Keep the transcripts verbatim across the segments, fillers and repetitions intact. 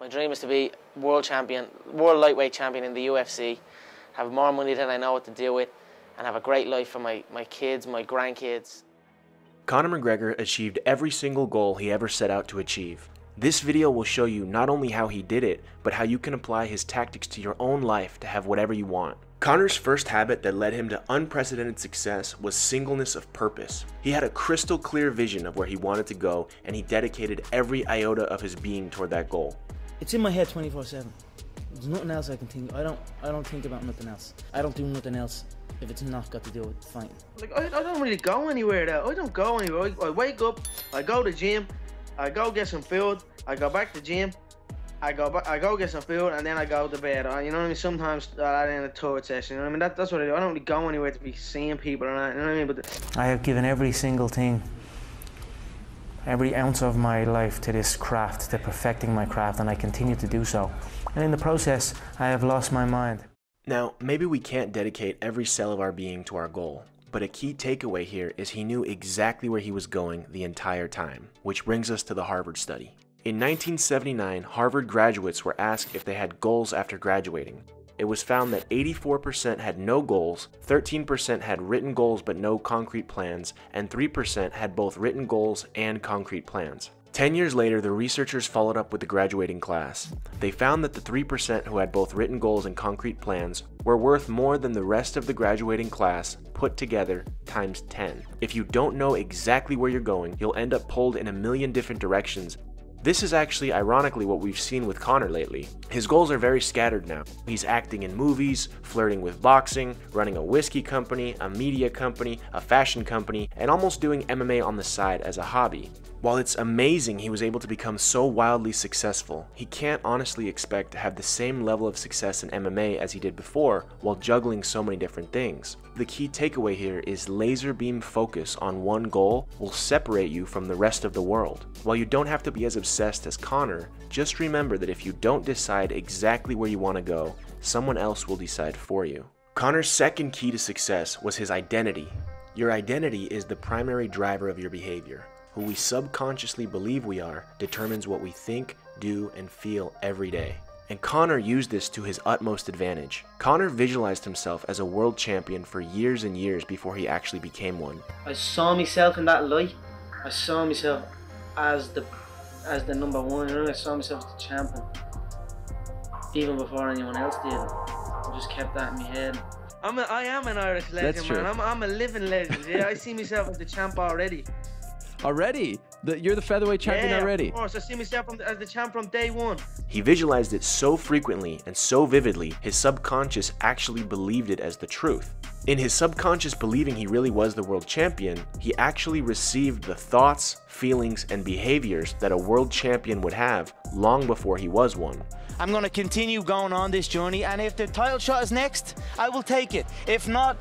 My dream is to be world champion, world lightweight champion in the U F C, have more money than I know what to do with, and have a great life for my, my kids, my grandkids. Conor McGregor achieved every single goal he ever set out to achieve. This video will show you not only how he did it, but how you can apply his tactics to your own life to have whatever you want. Conor's first habit that led him to unprecedented success was singleness of purpose. He had a crystal clear vision of where he wanted to go, and he dedicated every iota of his being toward that goal. It's in my head twenty-four seven. There's nothing else I can think. I don't, I don't think about nothing else. I don't do nothing else if it's not got to do with fighting. Like, I, I don't really go anywhere though. I don't go anywhere. I, I wake up, I go to the gym, I go get some food, I go back to the gym, I go back, I go get some food, and then I go to bed. I, you know what I mean? Sometimes uh, I end a tour session. You know what I mean? That, that's what I do. I don't really go anywhere to be seeing people or not. You know what I mean? But the I have given every single thing, every ounce of my life to this craft, to perfecting my craft, and I continue to do so. And in the process, I have lost my mind. Now, maybe we can't dedicate every cell of our being to our goal, but a key takeaway here is he knew exactly where he was going the entire time, which brings us to the Harvard study. In nineteen seventy-nine, Harvard graduates were asked if they had goals after graduating. It was found that eighty-four percent had no goals, thirteen percent had written goals but no concrete plans, and three percent had both written goals and concrete plans. Ten years later, the researchers followed up with the graduating class. They found that the three percent who had both written goals and concrete plans were worth more than the rest of the graduating class put together times ten. If you don't know exactly where you're going, you'll end up pulled in a million different directions. This is actually ironically what we've seen with Conor lately. His goals are very scattered now. He's acting in movies, flirting with boxing, running a whiskey company, a media company, a fashion company, and almost doing M M A on the side as a hobby. While it's amazing he was able to become so wildly successful, he can't honestly expect to have the same level of success in M M A as he did before while juggling so many different things. The key takeaway here is laser beam focus on one goal will separate you from the rest of the world. While you don't have to be as obsessed as Conor, just remember that if you don't decide exactly where you want to go, someone else will decide for you. Conor's second key to success was his identity. Your identity is the primary driver of your behavior. Who we subconsciously believe we are determines what we think, do, and feel every day. And Conor used this to his utmost advantage. Conor visualized himself as a world champion for years and years before he actually became one. I saw myself in that light. I saw myself as the as the number one. You know, I saw myself as the champion, even before anyone else did. I just kept that in my head. I'm a, I am an Irish legend, man. I'm, I'm a living legend. Yeah, I see myself as the champ already. Already? The, you're the featherweight champion yeah, already? Of course. I see myself as the champ from day one. He visualized it so frequently and so vividly, his subconscious actually believed it as the truth. In his subconscious believing he really was the world champion, he actually received the thoughts, feelings, and behaviors that a world champion would have long before he was one. I'm going to continue going on this journey, and if the title shot is next, I will take it. If not,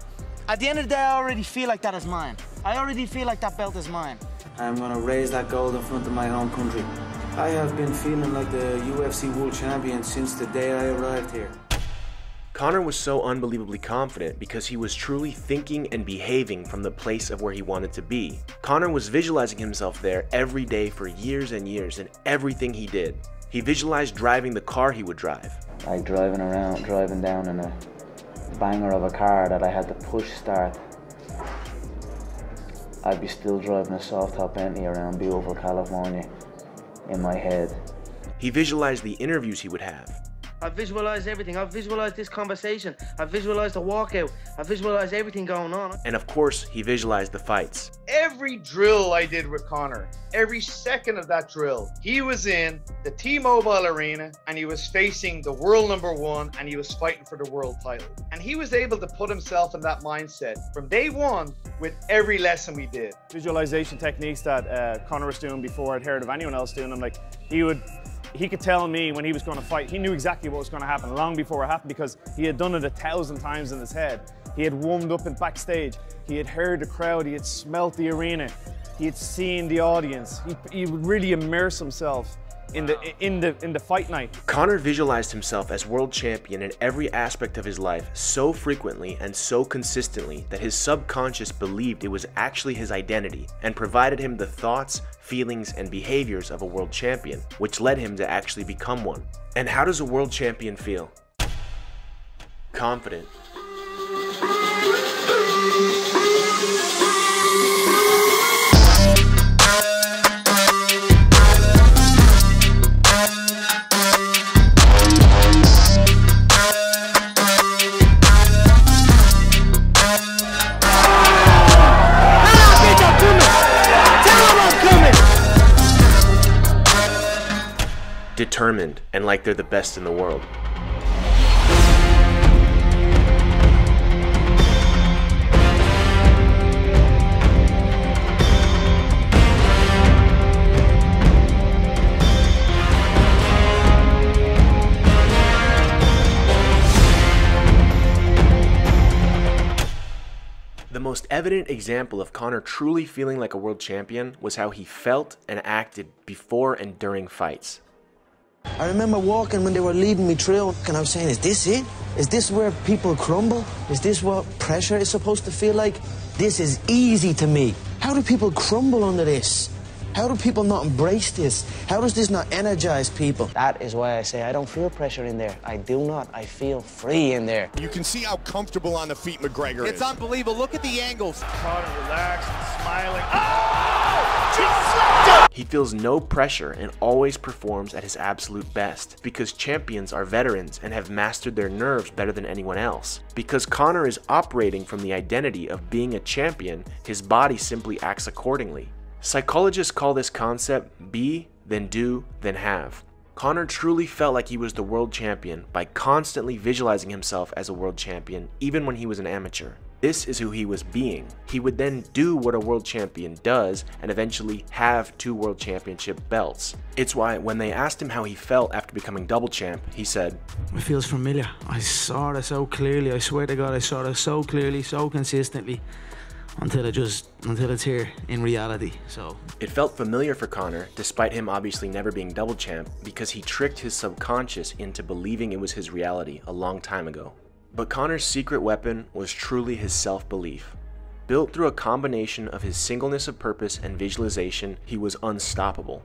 at the end of the day, I already feel like that is mine. I already feel like that belt is mine. I'm going to raise that gold in front of my own country. I have been feeling like the U F C world champion since the day I arrived here. Conor was so unbelievably confident because he was truly thinking and behaving from the place of where he wanted to be. Conor was visualizing himself there every day for years and years in everything he did. He visualized driving the car he would drive. Like driving around, driving down in a banger of a car that I had to push start. I'd be still driving a soft-top Bentley around Beaver, California, in my head. He visualized the interviews he would have. I visualized everything. I visualized this conversation. I visualized the walkout. I visualized everything going on. And of course, he visualized the fights. Every drill I did with Conor, every second of that drill, he was in the T-Mobile Arena, and he was facing the world number one, and he was fighting for the world title. And he was able to put himself in that mindset from day one with every lesson we did. Visualization techniques that uh, Conor was doing before I'd heard of anyone else doing them, like he would He could tell me when he was going to fight. He knew exactly what was going to happen long before it happened because he had done it a thousand times in his head. He had warmed up in backstage. He had heard the crowd. He had smelt the arena. He had seen the audience. He, he would really immerse himself in the in the in the fight night. Conor visualized himself as world champion in every aspect of his life so frequently and so consistently that his subconscious believed it was actually his identity and provided him the thoughts, feelings, and behaviors of a world champion, which led him to actually become one. And how does a world champion feel? Confident. Determined, and like they're the best in the world. The most evident example of Conor truly feeling like a world champion was how he felt and acted before and during fights. I remember walking when they were leading me trail, and I was saying, is this it? Is this where people crumble? Is this what pressure is supposed to feel like? This is easy to me. How do people crumble under this? How do people not embrace this? How does this not energize people? That is why I say I don't feel pressure in there. I do not. I feel free in there. You can see how comfortable on the feet McGregor is. It's unbelievable. Look at the angles. Conor relaxed and smiling. Oh! Just slapped him! He feels no pressure and always performs at his absolute best because champions are veterans and have mastered their nerves better than anyone else. Because Conor is operating from the identity of being a champion, his body simply acts accordingly. Psychologists call this concept be, then do, then have. Conor truly felt like he was the world champion by constantly visualizing himself as a world champion even when he was an amateur. This is who he was being. He would then do what a world champion does and eventually have two world championship belts. It's why when they asked him how he felt after becoming double champ, he said, "It feels familiar. I saw it so clearly. I swear to God, I saw it so clearly, so consistently. Until it just, until it's here in reality, so." It felt familiar for Conor, despite him obviously never being double champ, because he tricked his subconscious into believing it was his reality a long time ago. But Conor's secret weapon was truly his self-belief. Built through a combination of his singleness of purpose and visualization, he was unstoppable.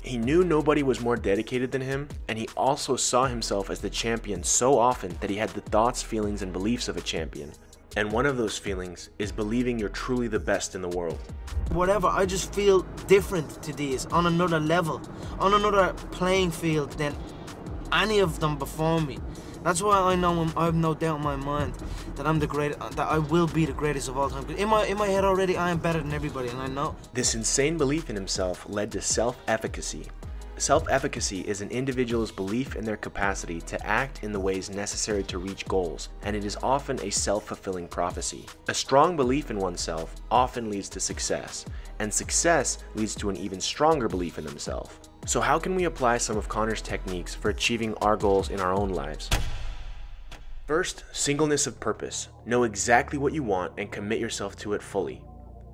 He knew nobody was more dedicated than him, and he also saw himself as the champion so often that he had the thoughts, feelings, and beliefs of a champion. And one of those feelings is believing you're truly the best in the world. Whatever, I just feel different to these, on another level, on another playing field than any of them before me. That's why I know I'm, I have no doubt in my mind that I'm the great, that I will be the greatest of all time. In my in my head already, I am better than everybody, and I know. This insane belief in himself led to self-efficacy. Self-efficacy is an individual's belief in their capacity to act in the ways necessary to reach goals, and it is often a self-fulfilling prophecy. A strong belief in oneself often leads to success, and success leads to an even stronger belief in themselves. So how can we apply some of Conor's techniques for achieving our goals in our own lives? First, singleness of purpose. Know exactly what you want and commit yourself to it fully.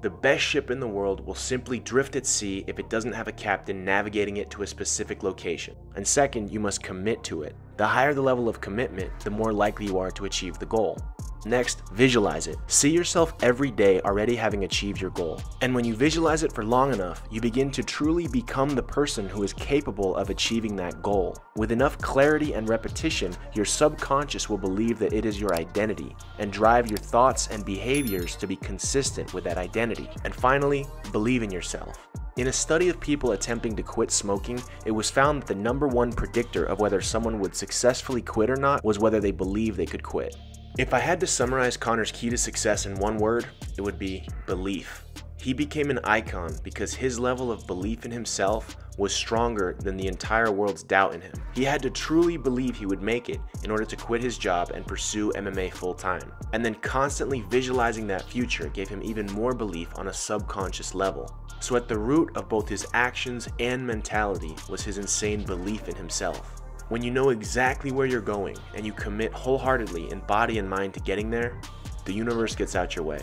The best ship in the world will simply drift at sea if it doesn't have a captain navigating it to a specific location. And second, you must commit to it. The higher the level of commitment, the more likely you are to achieve the goal. Next, visualize it. See yourself every day already having achieved your goal. And when you visualize it for long enough, you begin to truly become the person who is capable of achieving that goal. With enough clarity and repetition, your subconscious will believe that it is your identity and drive your thoughts and behaviors to be consistent with that identity. And finally, believe in yourself. In a study of people attempting to quit smoking, it was found that the number one predictor of whether someone would successfully quit or not was whether they believed they could quit. If I had to summarize Conor's key to success in one word, it would be belief. He became an icon because his level of belief in himself was stronger than the entire world's doubt in him. He had to truly believe he would make it in order to quit his job and pursue M M A full-time. And then constantly visualizing that future gave him even more belief on a subconscious level. So at the root of both his actions and mentality was his insane belief in himself. When you know exactly where you're going and you commit wholeheartedly in body and mind to getting there, the universe gets out your way.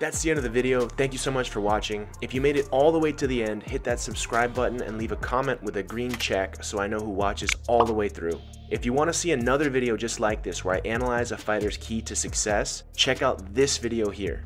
That's the end of the video. Thank you so much for watching. If you made it all the way to the end, hit that subscribe button and leave a comment with a green check so I know who watches all the way through. If you want to see another video just like this where I analyze a fighter's key to success, check out this video here.